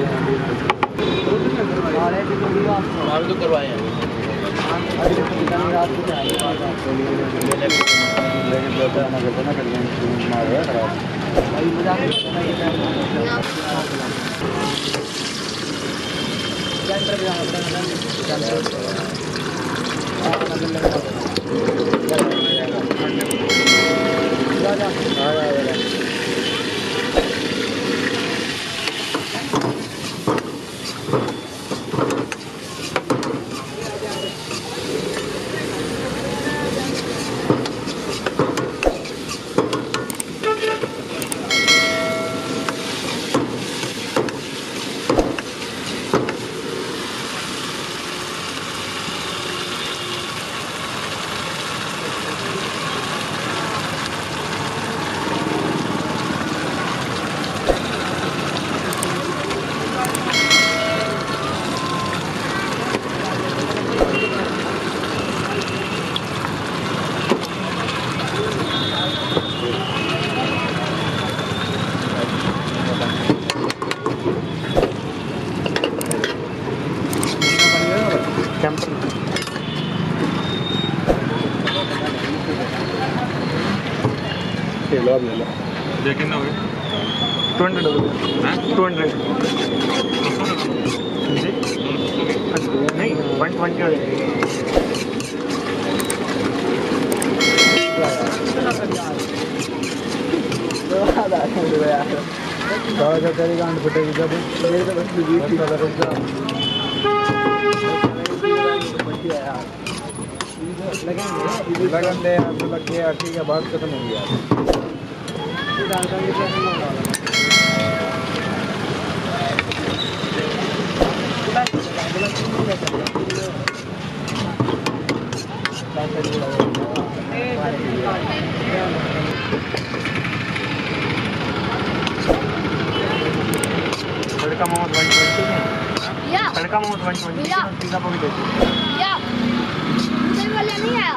तो करवाए हैं लेकिन 200 नहीं 120 लगन दे आपको लग गया ठीक है बात खत्म हो गया लड़का मोहम्मद 120 पिज़्ज़ा को भी देती वाला नहीं आया